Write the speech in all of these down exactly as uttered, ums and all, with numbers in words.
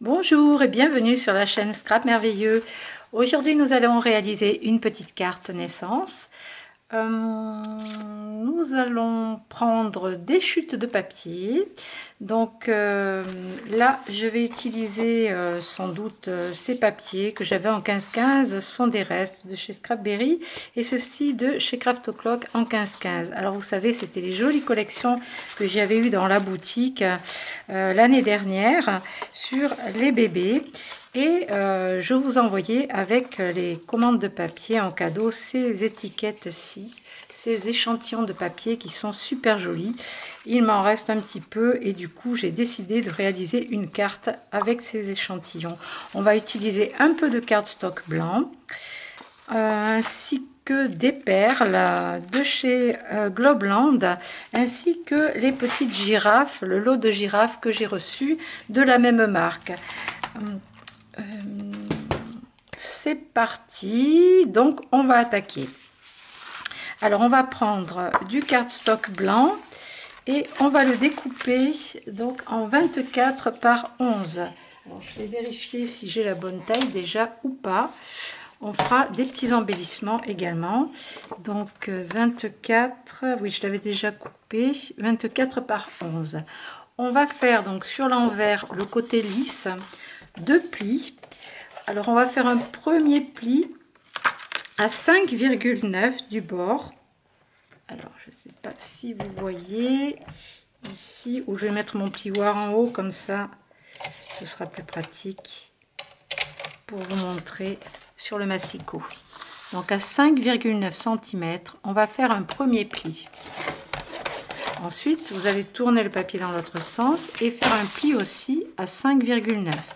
Bonjour et bienvenue sur la chaîne Scrap Merveilleux. Aujourd'hui nous allons réaliser une petite carte naissance. Euh, nous allons prendre des chutes de papier. Donc euh, là je vais utiliser euh, sans doute euh, ces papiers que j'avais en quinze quinze. Sont des restes de chez Scrapberry et ceux-ci de chez Craft O'clock en quinze quinze. Alors vous savez, c'était les jolies collections que j'avais eues dans la boutique euh, l'année dernière sur les bébés. Et euh, je vous envoyais avec les commandes de papier en cadeau ces étiquettes-ci, ces échantillons de papier qui sont super jolis. Il m'en reste un petit peu et du coup j'ai décidé de réaliser une carte avec ces échantillons. On va utiliser un peu de cardstock blanc euh, ainsi que des perles de chez euh, Globeland, ainsi que les petites girafes, le lot de girafes que j'ai reçu de la même marque. Euh, c'est parti, donc on va attaquer. Alors on va prendre du cardstock blanc et on va le découper donc en vingt-quatre par onze. Alors, je vais vérifier si j'ai la bonne taille déjà ou pas. On fera des petits embellissements également. Donc vingt-quatre, oui je l'avais déjà coupé, vingt-quatre par onze. On va faire donc sur l'envers le côté lisse deux plis. Alors on va faire un premier pli à cinq virgule neuf du bord. Alors je ne sais pas si vous voyez ici, où je vais mettre mon plioir en haut, comme ça ce sera plus pratique pour vous montrer sur le massicot. Donc à cinq virgule neuf centimètres on va faire un premier pli. Ensuite vous allez tourner le papier dans l'autre sens et faire un pli aussi à cinq virgule neuf.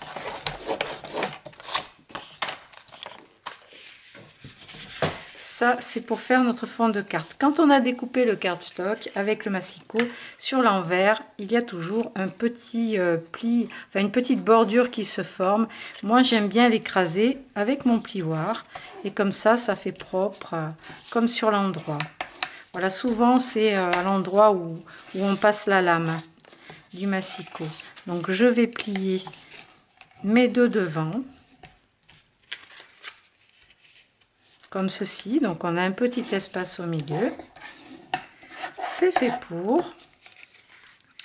Ça, c'est pour faire notre fond de carte. Quand on a découpé le cardstock avec le massicot, sur l'envers il y a toujours un petit euh, pli, enfin une petite bordure qui se forme. Moi j'aime bien l'écraser avec mon plioir et comme ça ça fait propre, euh, comme sur l'endroit. Voilà, souvent c'est euh, à l'endroit où, où on passe la lame du massicot. Donc je vais plier mes deux devants comme ceci, donc on a un petit espace au milieu, c'est fait pour,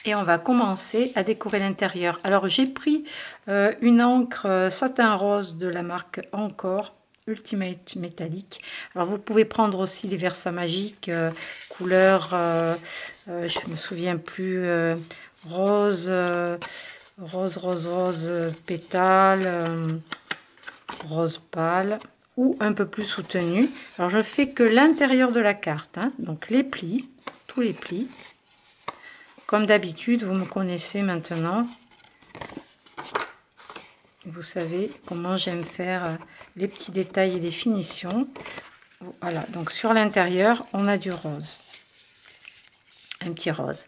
et on va commencer à décorer l'intérieur. Alors j'ai pris euh, une encre satin rose de la marque Encore, Ultimate Metallic. Alors vous pouvez prendre aussi les Versa Magic, euh, couleur, euh, euh, je me souviens plus, euh, rose, euh, rose, rose, rose, pétale, euh, rose pâle, ou un peu plus soutenu. Alors je fais que l'intérieur de la carte, hein, donc les plis, tous les plis. Comme d'habitude, vous me connaissez maintenant. Vous savez comment j'aime faire les petits détails et les finitions. Voilà, donc sur l'intérieur, on a du rose. Un petit rose.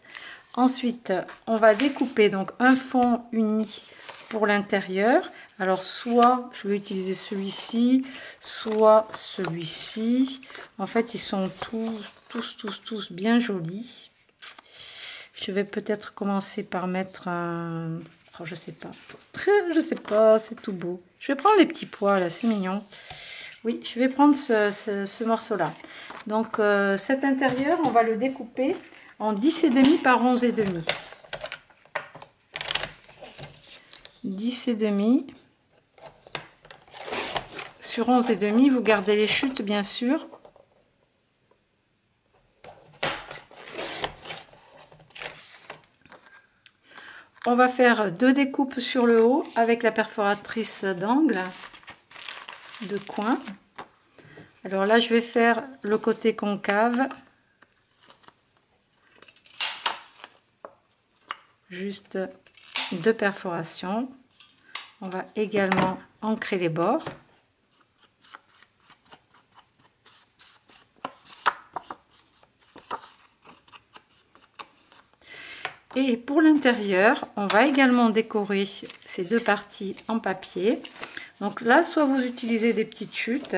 Ensuite, on va découper donc un fond uni pour l'intérieur. Alors soit je vais utiliser celui-ci, soit celui-ci. En fait, ils sont tous, tous, tous, tous bien jolis. Je vais peut-être commencer par mettre un... Oh, je sais pas. Je sais pas, c'est tout beau. Je vais prendre les petits pois, là, c'est mignon. Oui, je vais prendre ce, ce, ce morceau-là. Donc euh, cet intérieur, on va le découper en dix et demi par onze et demi. dix et demi. Sur onze et demi, vous gardez les chutes bien sûr. On va faire deux découpes sur le haut avec la perforatrice d'angle de coin. Alors là, je vais faire le côté concave. Juste deux perforations. On va également ancrer les bords. Et pour l'intérieur, on va également décorer ces deux parties en papier. Donc là, soit vous utilisez des petites chutes,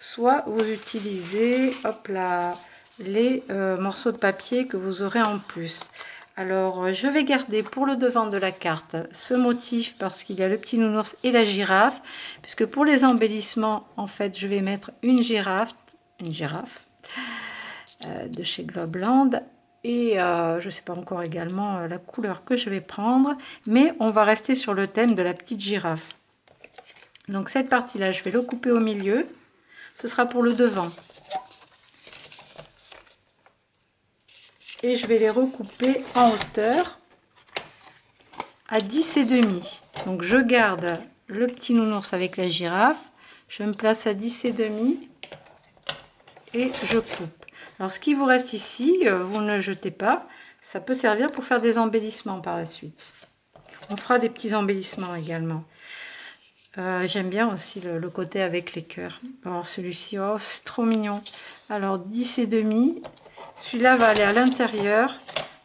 soit vous utilisez hop là, les euh, morceaux de papier que vous aurez en plus. Alors, je vais garder pour le devant de la carte ce motif parce qu'il y a le petit nounours et la girafe. Puisque pour les embellissements, en fait, je vais mettre une girafe, une girafe euh, de chez Globeland. Et euh, je ne sais pas encore également euh, la couleur que je vais prendre. Mais on va rester sur le thème de la petite girafe. Donc, cette partie-là, je vais le couper au milieu. Ce sera pour le devant. Et je vais les recouper en hauteur à dix et demi. Donc je garde le petit nounours avec la girafe, je me place à dix et demi et je coupe. Alors ce qui vous reste ici, vous ne jetez pas, ça peut servir pour faire des embellissements par la suite. On fera des petits embellissements également. Euh, j'aime bien aussi le, le côté avec les cœurs. Alors celui-ci, oh, c'est trop mignon. Alors dix et demi. Celui-là va aller à l'intérieur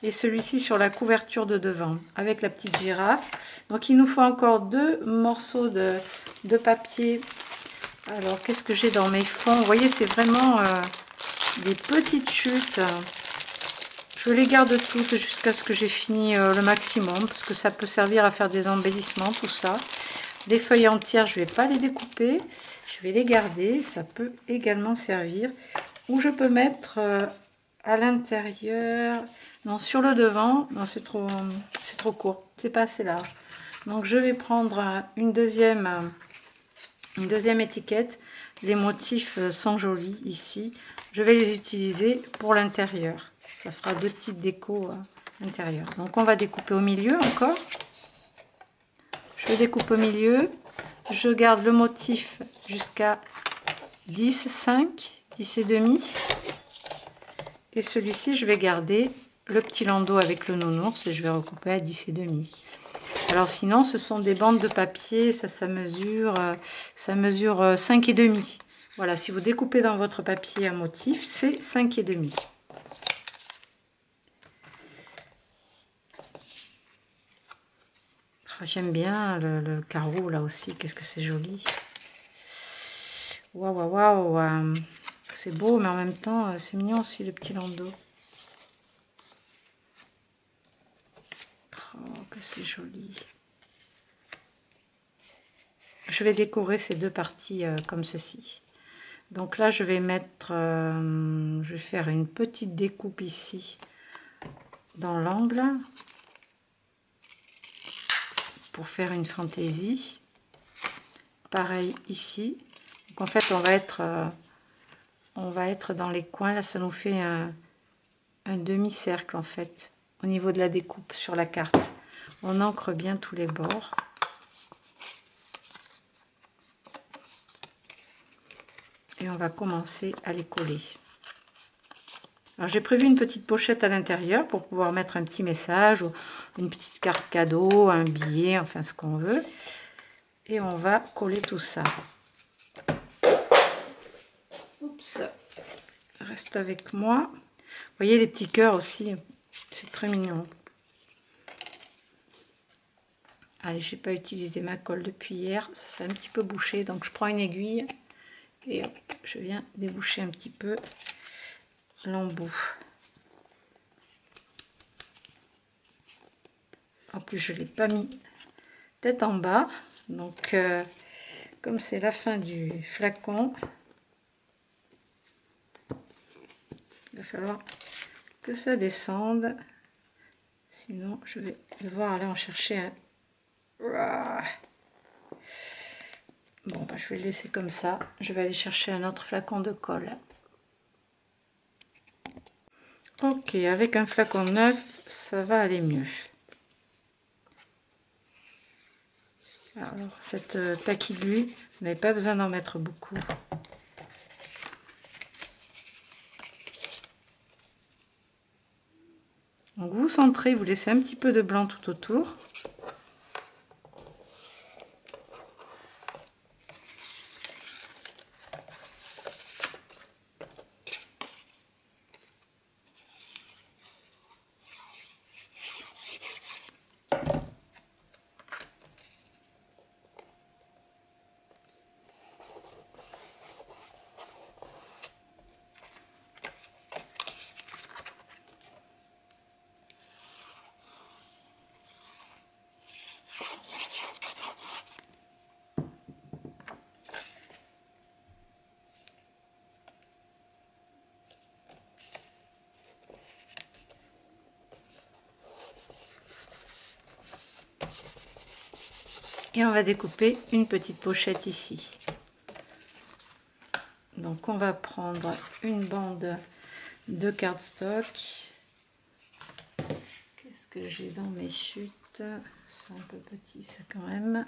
et celui-ci sur la couverture de devant avec la petite girafe. Donc il nous faut encore deux morceaux de, de papier. Alors qu'est-ce que j'ai dans mes fonds? Vous voyez, c'est vraiment euh, des petites chutes. Je les garde toutes jusqu'à ce que j'ai fini euh, le maximum parce que ça peut servir à faire des embellissements, tout ça. Les feuilles entières, je ne vais pas les découper. Je vais les garder. Ça peut également servir. Ou je peux mettre... Euh, à l'intérieur, non, sur le devant, non, c'est trop c'est trop court, c'est pas assez large. Donc je vais prendre une deuxième une deuxième étiquette. Les motifs sont jolis ici, je vais les utiliser pour l'intérieur, ça fera deux petites décos intérieures. Donc on va découper au milieu encore, je découpe au milieu, je garde le motif jusqu'à dix, cinq, dix et demi. Et celui-ci, je vais garder le petit landau avec le nounours et je vais recouper à dix et demi. Alors sinon, ce sont des bandes de papier, ça, ça mesure, ça mesure cinq et demi. Voilà, si vous découpez dans votre papier un motif, c'est cinq et demi. J'aime bien le, le carreau là aussi, qu'est-ce que c'est joli. Waouh, waouh, waouh. C'est beau, mais en même temps, c'est mignon aussi, le petit landau. Oh, que c'est joli. Je vais décorer ces deux parties euh, comme ceci. Donc là, je vais mettre... Euh, je vais faire une petite découpe ici, dans l'angle, pour faire une fantaisie. Pareil ici. Donc en fait, on va être... Euh, on va être dans les coins, là ça nous fait un, un demi-cercle en fait, au niveau de la découpe sur la carte. On ancre bien tous les bords. Et on va commencer à les coller. Alors j'ai prévu une petite pochette à l'intérieur pour pouvoir mettre un petit message, ou une petite carte cadeau, un billet, enfin ce qu'on veut. Et on va coller tout ça. Ça reste avec moi. Vous voyez les petits cœurs aussi, c'est très mignon. Allez, j'ai pas utilisé ma colle depuis hier, ça s'est un petit peu bouché, donc je prends une aiguille et je viens déboucher un petit peu l'embout. En plus, je l'ai pas mis tête en bas, donc euh, comme c'est la fin du flacon, il va falloir que ça descende, sinon je vais devoir aller en chercher un. Bon, bah, je vais le laisser comme ça, je vais aller chercher un autre flacon de colle. Ok, avec un flacon neuf, ça va aller mieux. Alors, cette taquille, vous n'avez pas besoin d'en mettre beaucoup. Donc vous centrez, vous laissez un petit peu de blanc tout autour. et on va découper une petite pochette ici. Donc on va prendre une bande de cardstock. Qu'est-ce que j'ai dans mes chutes? C'est un peu petit ça quand même.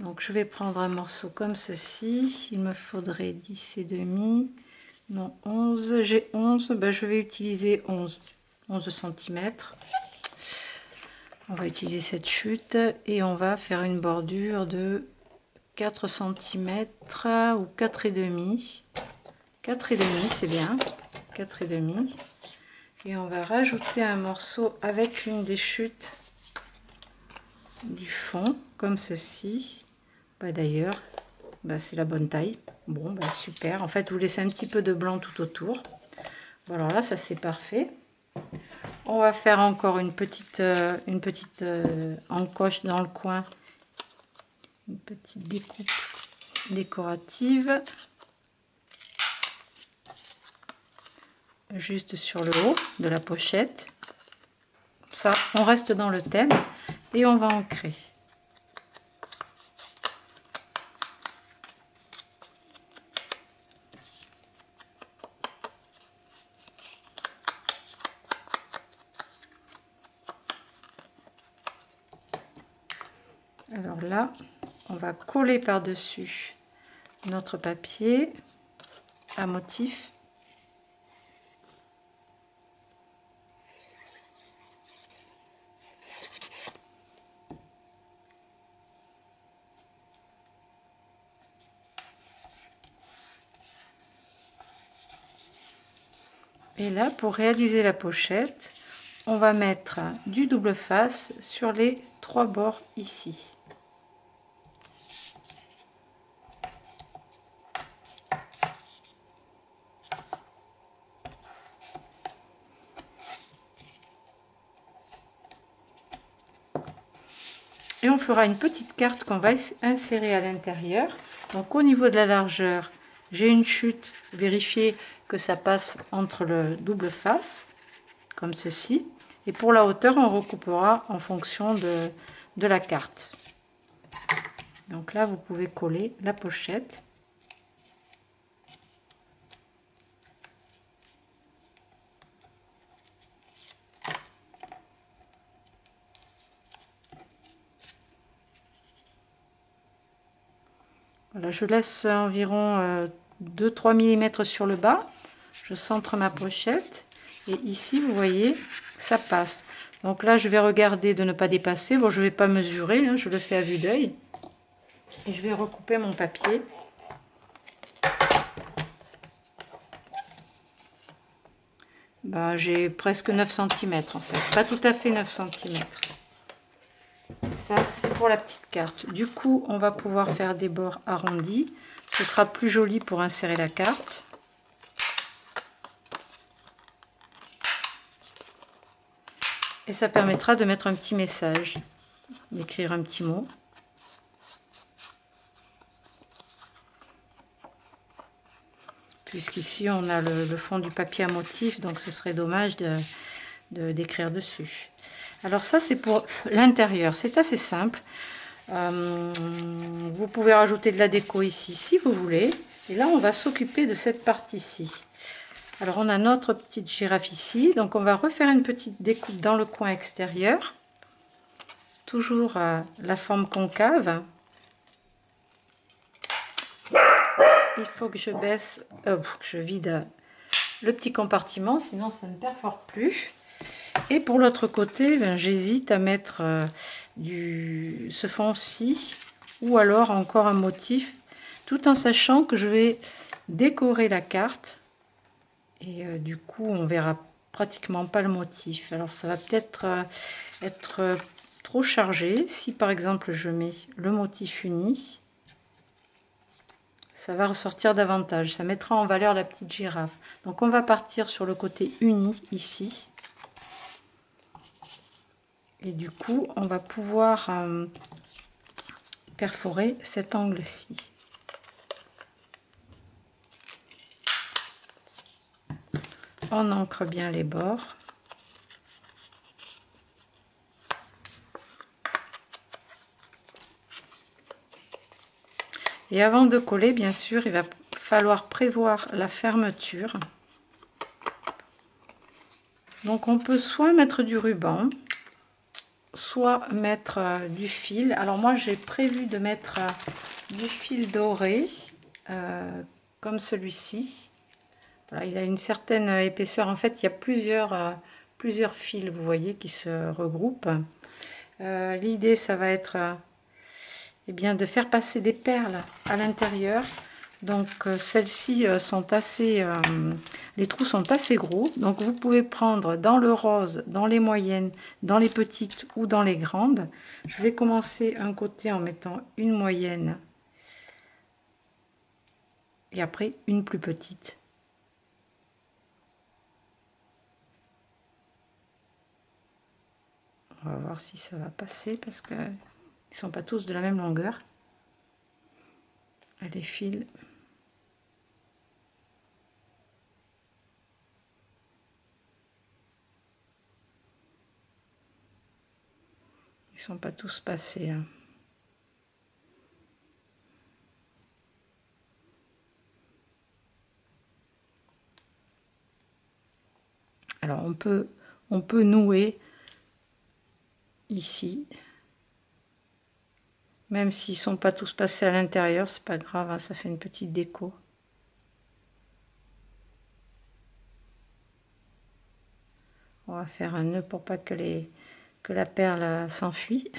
Donc je vais prendre un morceau comme ceci. Il me faudrait dix et demi. Non, onze. J'ai onze. Ben, je vais utiliser onze, onze centimètres. On va utiliser cette chute et on va faire une bordure de quatre centimètres ou quatre et demi. quatre et demi, c'est bien. quatre et demi. Et on va rajouter un morceau avec une des chutes du fond, comme ceci. Bah, d'ailleurs, bah, c'est la bonne taille. Bon, bah, super. En fait, vous laissez un petit peu de blanc tout autour. Bon, alors là, ça c'est parfait. On va faire encore une petite, euh, une petite euh, encoche dans le coin, une petite découpe décorative, juste sur le haut de la pochette. Comme ça, on reste dans le thème. Et on va ancrer. Alors là, on va coller par-dessus notre papier à motif. Et là, pour réaliser la pochette, on va mettre du double face sur les trois bords ici. Et on fera une petite carte qu'on va insérer à l'intérieur. Donc au niveau de la largeur, j'ai une chute, vérifiez que ça passe entre le double face, comme ceci. Et pour la hauteur, on recoupera en fonction de, de la carte. Donc là, vous pouvez coller la pochette. Voilà, je laisse environ euh, deux à trois millimètres sur le bas. Je centre ma pochette et ici vous voyez ça passe. Donc là je vais regarder de ne pas dépasser. Bon, je ne vais pas mesurer, hein, je le fais à vue d'œil et je vais recouper mon papier. Ben, j'ai presque neuf centimètres en fait, pas tout à fait neuf centimètres. Ça c'est pour la petite carte. Du coup on va pouvoir faire des bords arrondis. Ce sera plus joli pour insérer la carte. Et ça permettra de mettre un petit message, d'écrire un petit mot. Puisqu'ici on a le, le fond du papier à motif, donc ce serait dommage de, de, d'écrire dessus. Alors ça c'est pour l'intérieur, c'est assez simple. Euh, vous pouvez rajouter de la déco ici si vous voulez. Et là on va s'occuper de cette partie-ci. Alors on a notre petite girafe ici. Donc on va refaire une petite découpe dans le coin extérieur. Toujours euh, la forme concave. Il faut que je baisse, euh, que je vide le petit compartiment, sinon ça ne perfore plus. Et pour l'autre côté, ben, j'hésite à mettre euh, du, ce fond-ci ou alors encore un motif, tout en sachant que je vais décorer la carte et euh, du coup on verra pratiquement pas le motif. Alors ça va peut-être euh, être euh, trop chargé. Si par exemple je mets le motif uni, ça va ressortir davantage, ça mettra en valeur la petite girafe. Donc on va partir sur le côté uni ici. Et du coup, on va pouvoir euh, perforer cet angle-ci. On ancre bien les bords. Et avant de coller, bien sûr, il va falloir prévoir la fermeture. Donc on peut soit mettre du ruban, soit mettre du fil. Alors moi j'ai prévu de mettre du fil doré, euh, comme celui-ci. Voilà, il a une certaine épaisseur. En fait, il y a plusieurs, euh, plusieurs fils, vous voyez, qui se regroupent. Euh, L'idée, ça va être euh, eh bien, de faire passer des perles à l'intérieur. Donc euh, celles-ci euh, sont assez... Euh, les trous sont assez gros. Donc vous pouvez prendre dans le rose, dans les moyennes, dans les petites ou dans les grandes. Je vais commencer un côté en mettant une moyenne et après une plus petite. On va voir si ça va passer parce que ils sont pas tous de la même longueur. Les fils. Ils sont pas tous passés. Hein. Alors on peut on peut nouer ici, même s'ils sont pas tous passés à l'intérieur, c'est pas grave, hein, ça fait une petite déco. On va faire un nœud pour pas que les que la perle s'enfuit.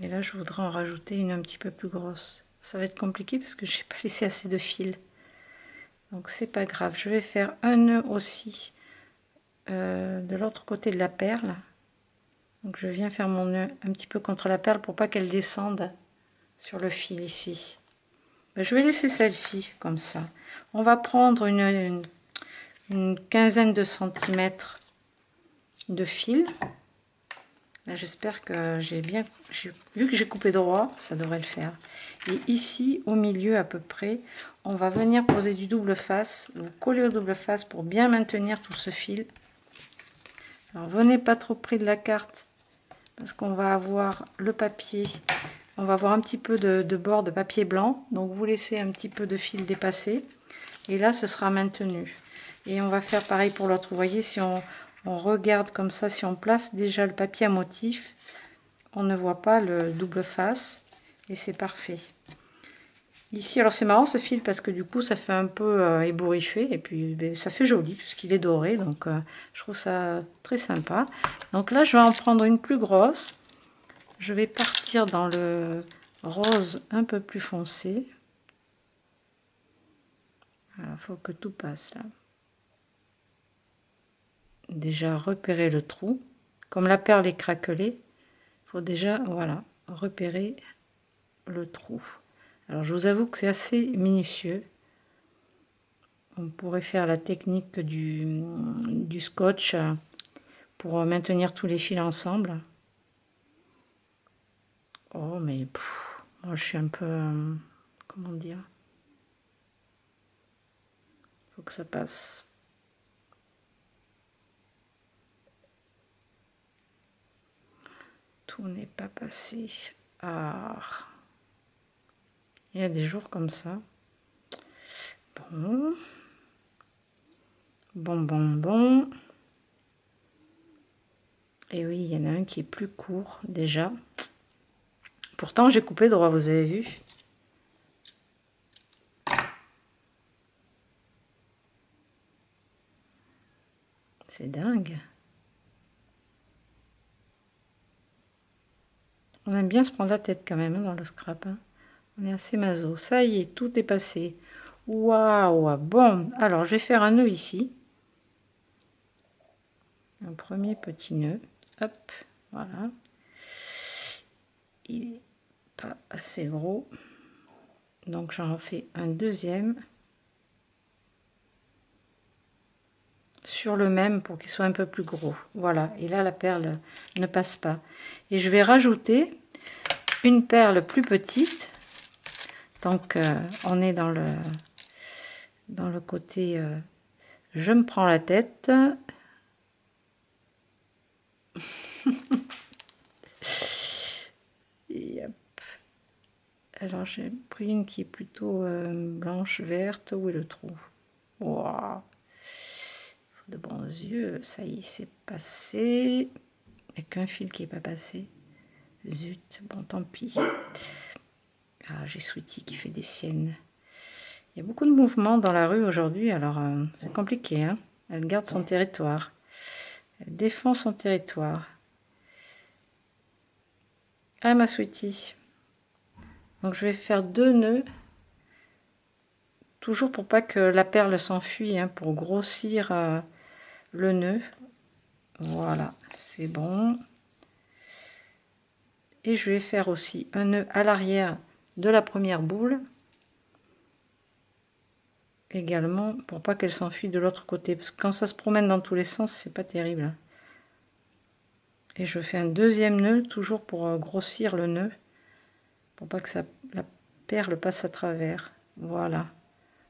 Et là je voudrais en rajouter une un petit peu plus grosse. Ça va être compliqué parce que j'ai pas laissé assez de fil. Donc c'est pas grave, je vais faire un nœud aussi euh, de l'autre côté de la perle. Donc je viens faire mon nœud un petit peu contre la perle pour pas qu'elle descende sur le fil ici. Ben, je vais laisser celle-ci comme ça. On va prendre une, une, une quinzaine de centimètres de fil. Là j'espère que j'ai bien, vu que j'ai coupé droit, ça devrait le faire. Et ici au milieu à peu près, on va venir poser du double face, vous collez au double face pour bien maintenir tout ce fil. Alors venez pas trop près de la carte parce qu'on va avoir le papier, on va avoir un petit peu de, de bord de papier blanc, donc vous laissez un petit peu de fil dépasser et là ce sera maintenu. Et on va faire pareil pour l'autre, vous voyez, si on, on regarde comme ça, si on place déjà le papier à motif, on ne voit pas le double face et c'est parfait. Ici, alors c'est marrant ce fil parce que du coup ça fait un peu euh, ébouriffé et puis ben, ça fait joli puisqu'il est doré, donc euh, je trouve ça très sympa. Donc là je vais en prendre une plus grosse, je vais partir dans le rose un peu plus foncé. Il faut que tout passe là. Déjà repérer le trou, comme la perle est craquelée, il faut déjà, voilà, repérer le trou. Alors je vous avoue que c'est assez minutieux, on pourrait faire la technique du, du scotch pour maintenir tous les fils ensemble. Oh mais pff, moi je suis un peu, euh, comment dire, il faut que ça passe. Tout n'est pas passé. Ah. Il y a des jours comme ça. Bon. Bon, bon, bon. Et oui, il y en a un qui est plus court déjà. Pourtant, j'ai coupé droit, vous avez vu. C'est dingue. On aime bien se prendre la tête quand même hein, dans le scrap. Hein. On est assez maso. Ça y est, tout est passé. Waouh! Bon, alors je vais faire un nœud ici. Un premier petit nœud. Hop, voilà. Il n'est pas assez gros. Donc j'en fais un deuxième. Sur le même pour qu'il soit un peu plus gros. Voilà, et là la perle ne passe pas. Et je vais rajouter une perle plus petite. Donc euh, on est dans le, dans le côté euh, je me prends la tête. Yep. Alors j'ai pris une qui est plutôt euh, blanche, verte. Où est le trou? Wow. De bons yeux, ça y est, c'est passé. Il n'y a qu'un fil qui n'est pas passé. Zut, bon tant pis. Ah, j'ai Sweetie qui fait des siennes. Il y a beaucoup de mouvements dans la rue aujourd'hui, alors euh, c'est compliqué, hein. Elle garde son territoire. Elle défend son territoire. Ah, ma Sweetie. Donc je vais faire deux nœuds. Toujours pour pas que la perle s'enfuit, hein, pour grossir euh, le nœud. Voilà, c'est bon. Et je vais faire aussi un nœud à l'arrière de la première boule. Également pour pas qu'elle s'enfuit de l'autre côté, parce que quand ça se promène dans tous les sens, c'est pas terrible. Et je fais un deuxième nœud, toujours pour grossir le nœud, pour pas que ça, la perle passe à travers. Voilà,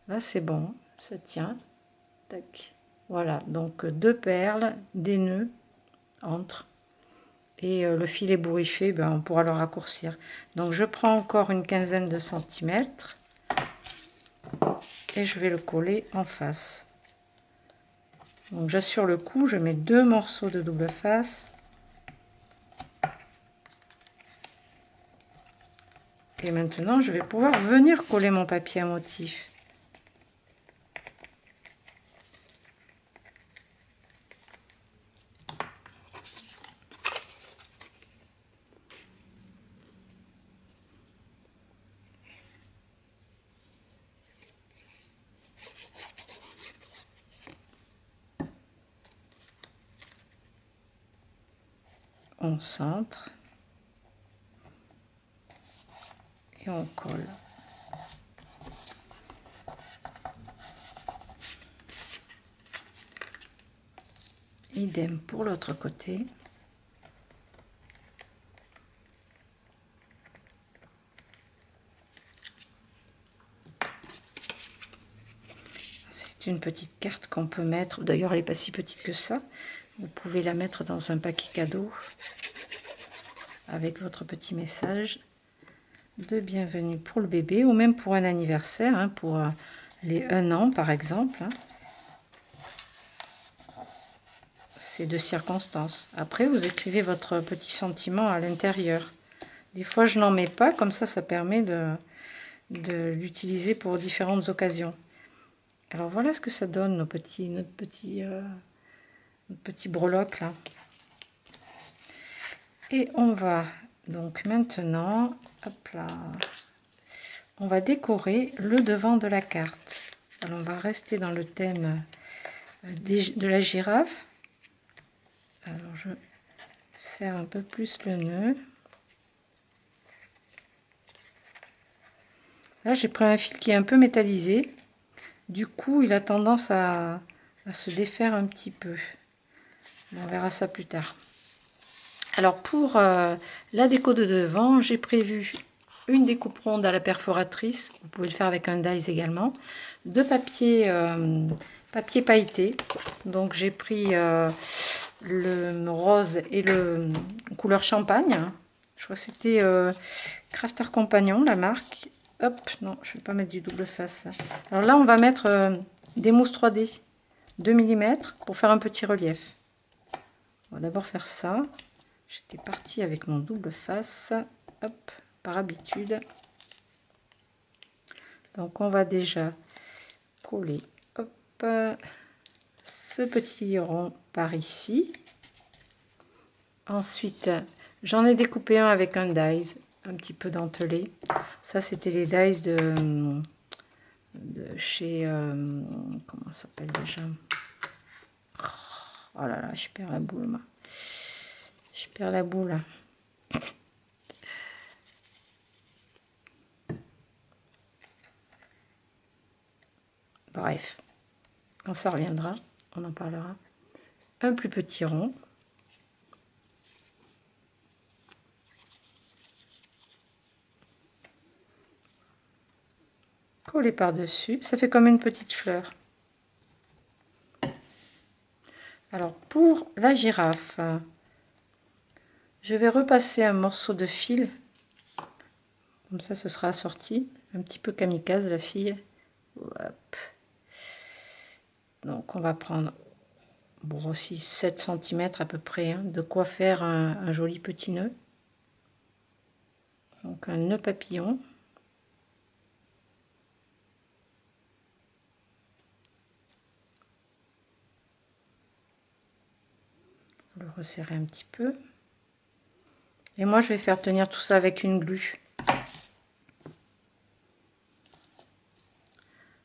là c'est bon, ça tient. Tac. Voilà, donc deux perles, des nœuds entre, et le fil ébouriffé, ben, on pourra le raccourcir. Donc je prends encore une quinzaine de centimètres. Et je vais le coller en face. Donc j'assure le coup, je mets deux morceaux de double face et maintenant je vais pouvoir venir coller mon papier à motif. On centre et on colle. Idem pour l'autre côté. C'est une petite carte qu'on peut mettre, d'ailleurs elle n'est pas si petite que ça. Vous pouvez la mettre dans un paquet cadeau avec votre petit message de bienvenue pour le bébé ou même pour un anniversaire, hein, pour les un an par exemple. C'est de circonstance. Après, vous écrivez votre petit sentiment à l'intérieur. Des fois, je n'en mets pas, comme ça, ça permet de, de l'utiliser pour différentes occasions. Alors voilà ce que ça donne, nos petits, notre petit... Euh petit breloque là, et on va donc maintenant, hop là, on va décorer le devant de la carte. Alors on va rester dans le thème de la girafe. Alors je serre un peu plus le nœud. Là j'ai pris un fil qui est un peu métallisé, du coup il a tendance à, à se défaire un petit peu. On verra ça plus tard. Alors pour euh, la déco de devant, j'ai prévu une découpe ronde à la perforatrice. Vous pouvez le faire avec un dies également. De papier, euh, papier pailleté. Donc j'ai pris euh, le rose et le couleur champagne. Je crois que c'était euh, Crafter Companion, la marque. Hop, non, je ne vais pas mettre du double face. Alors là, on va mettre euh, des mousses trois D, deux millimètres, pour faire un petit relief. On va d'abord faire ça. J'étais partie avec mon double face, hop, par habitude. Donc on va déjà coller, hop, ce petit rond par ici. Ensuite, j'en ai découpé un avec un dies, un petit peu dentelé. Ça, c'était les dies de, de chez, euh, comment ça s'appelle déjà ? Oh là là, je perds la boule, moi. Je perds la boule. Bref, quand ça reviendra, on en parlera. Un plus petit rond. Collé par-dessus. Ça fait comme une petite fleur. Alors pour la girafe, Je vais repasser un morceau de fil, comme ça ce sera assorti, un petit peu kamikaze la fille. Hop. Donc on va prendre bon, aussi sept centimètres à peu près, hein, de quoi faire un, un joli petit nœud. Donc un nœud papillon. Le resserrer un petit peu. Et moi je vais faire tenir tout ça avec une glue. Parce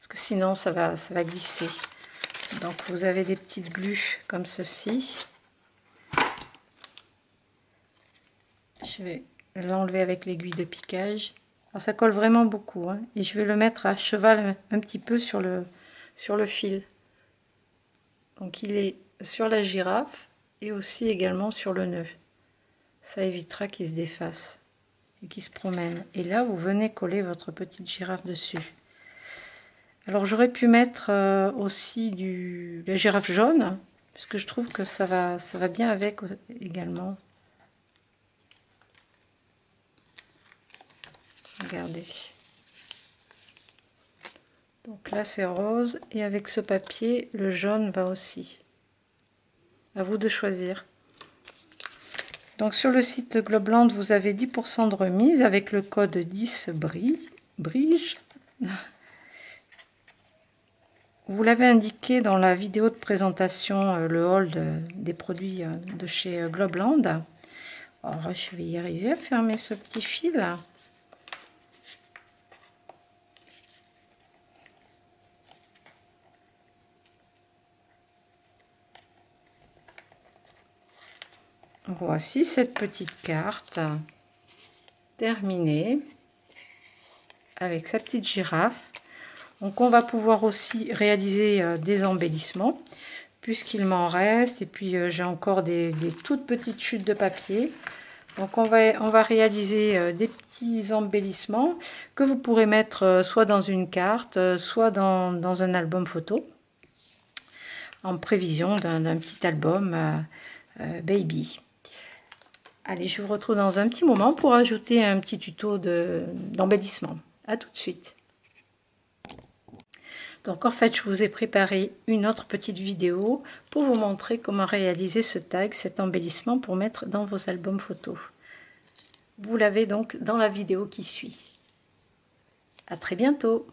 que sinon ça va, ça va glisser. Donc vous avez des petites glues comme ceci. Je vais l'enlever avec l'aiguille de piquage. Alors ça colle vraiment beaucoup, hein, et je vais le mettre à cheval un petit peu sur le, sur le fil. Donc il est sur la girafe et aussi également sur le nœud. Ça évitera qu'il se défasse et qu'il se promène. Et là, vous venez coller votre petite girafe dessus. Alors, j'aurais pu mettre euh, aussi du la girafe jaune, parce que je trouve que ça va, ça va bien avec également. Regardez. Donc là, c'est rose. Et avec ce papier, le jaune va aussi. À vous de choisir. Donc sur le site Globeland, vous avez dix pour cent de remise avec le code dix brige. Vous l'avez indiqué dans la vidéo de présentation, le haul de, des produits de chez Globeland. Alors je vais y arriver à fermer ce petit fil. Voici cette petite carte terminée avec sa petite girafe. Donc on va pouvoir aussi réaliser des embellissements puisqu'il m'en reste, et puis j'ai encore des, des toutes petites chutes de papier. Donc on va, on va réaliser des petits embellissements que vous pourrez mettre soit dans une carte, soit dans, dans un album photo en prévision d'un petit album euh, baby. Allez, je vous retrouve dans un petit moment pour ajouter un petit tuto d'embellissement. À tout de suite. Donc en fait, je vous ai préparé une autre petite vidéo pour vous montrer comment réaliser ce tag, cet embellissement pour mettre dans vos albums photos. Vous l'avez donc dans la vidéo qui suit. À très bientôt.